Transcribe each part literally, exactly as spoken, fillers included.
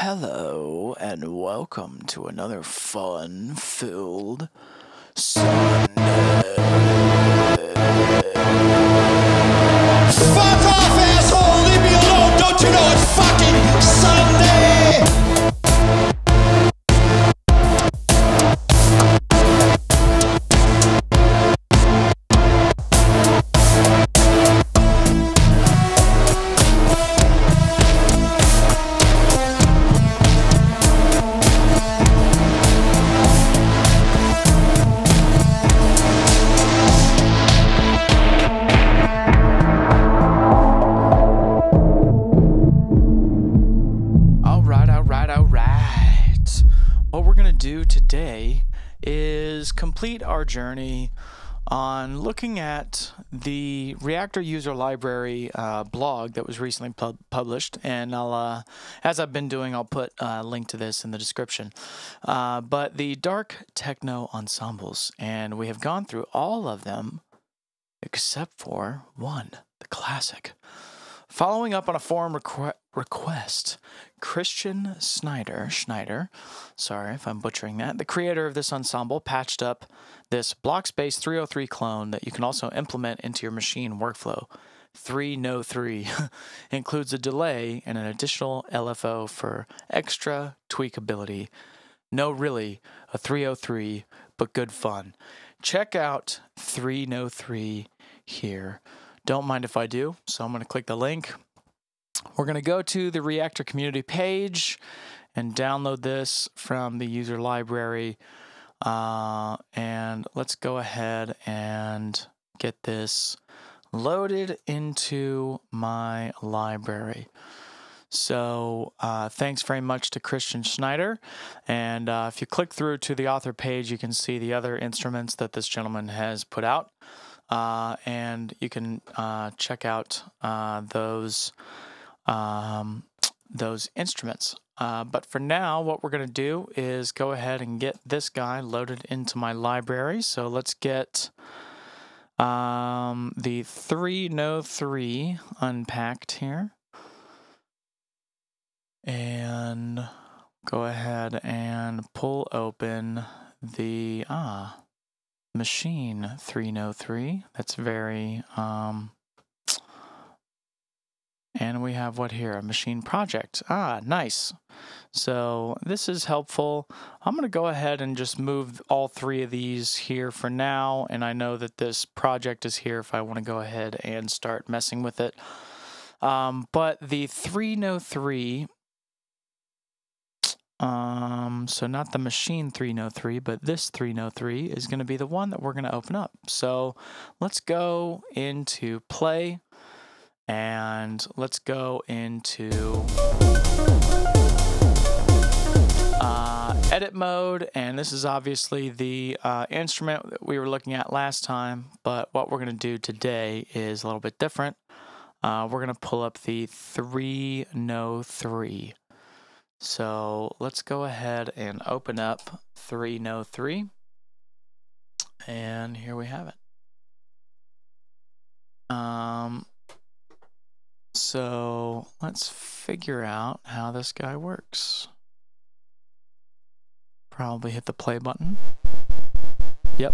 Hello and welcome to another fun-filled Sunday. Fuck off, asshole! Leave me alone! Don't you know it's fucking Sunday. Complete our journey on looking at the Reactor User Library uh, blog that was recently pub published, and I'll, uh, as I've been doing, I'll put a link to this in the description. Uh, but the Dark Techno Ensembles, and we have gone through all of them except for one, the classic. Following up on a forum requ request, Christian Schneider, Schneider, sorry if I'm butchering that, the creator of this ensemble patched up this Blocks Bass three oh three clone that you can also implement into your machine workflow. three no three includes a delay and an additional L F O for extra tweakability. No, really, a three oh three, but good fun. Check out three no three here. Don't mind if I do, so I'm going to click the link. We're going to go to the Reaktor Community page and download this from the user library. Uh, and let's go ahead and get this loaded into my library. So uh, thanks very much to Christian Schneider. And uh, if you click through to the author page, you can see the other instruments that this gentleman has put out. Uh, and you can uh, check out uh, those um, those instruments. Uh, but for now, what we're going to do is go ahead and get this guy loaded into my library. So let's get um, the three no three unpacked here. And go ahead and pull open the... ah. Machine three no three. That's very um and we have what here? A machine project. Ah, nice. So this is helpful. I'm gonna go ahead and just move all three of these here for now, and I know that this project is here if I want to go ahead and start messing with it. Um but the three no three, Um, so not the machine three no three, but this three no three is going to be the one that we're going to open up. So let's go into play and let's go into uh, edit mode. And this is obviously the uh, instrument that we were looking at last time, but what we're going to do today is a little bit different. Uh, we're going to pull up the three no three. So let's go ahead and open up three no three, and here we have it. Um, so let's figure out how this guy works. Probably hit the play button. Yep.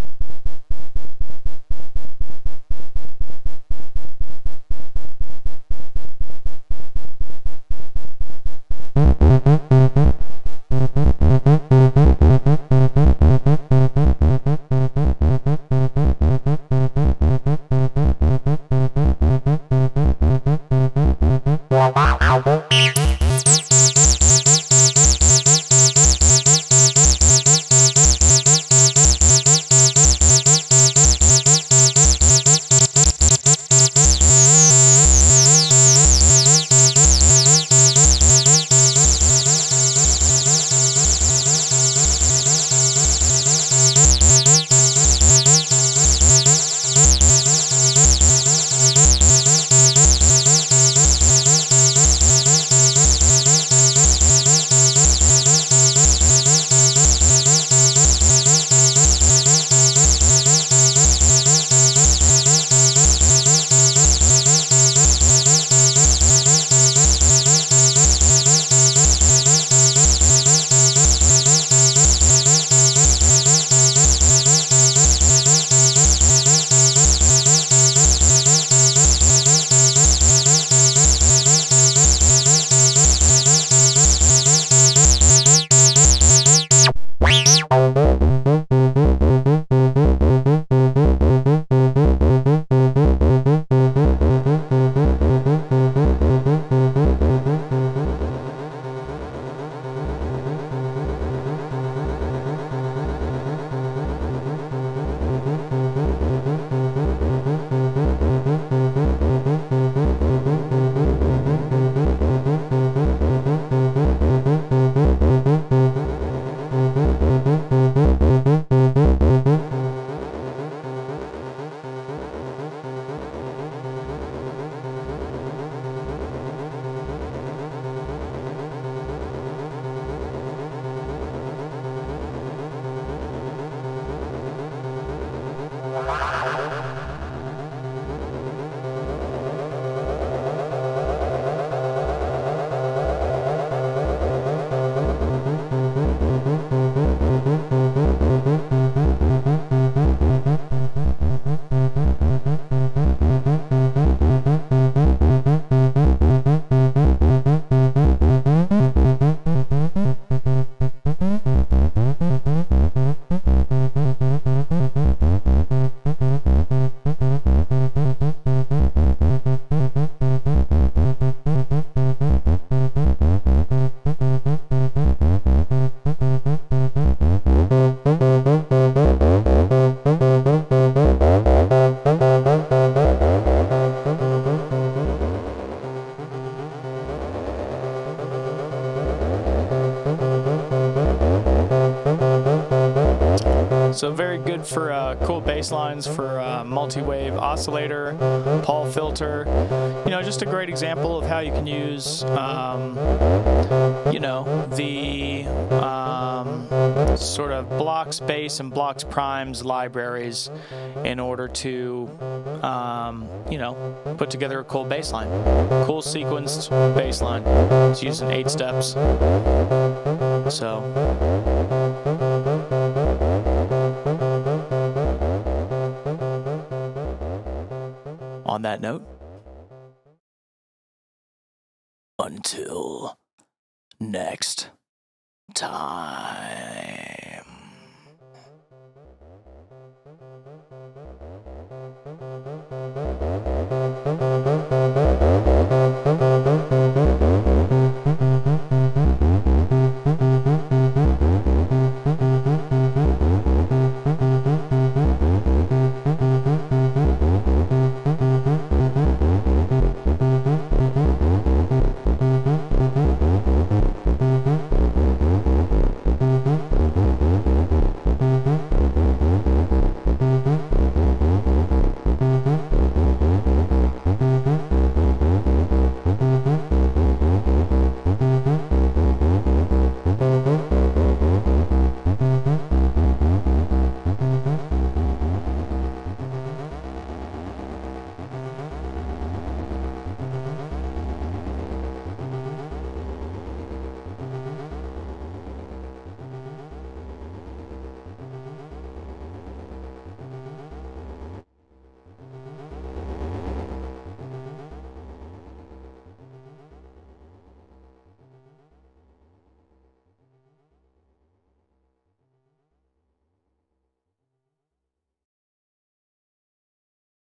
So very good for uh, cool bass lines, for uh, multi-wave oscillator, Paul filter. You know, just a great example of how you can use, um, you know, the um, sort of Blocks Bass and Blocks Primes libraries in order to, um, you know, put together a cool bass line. Cool sequenced bass line. It's used in eight steps. So... on that note, until next time.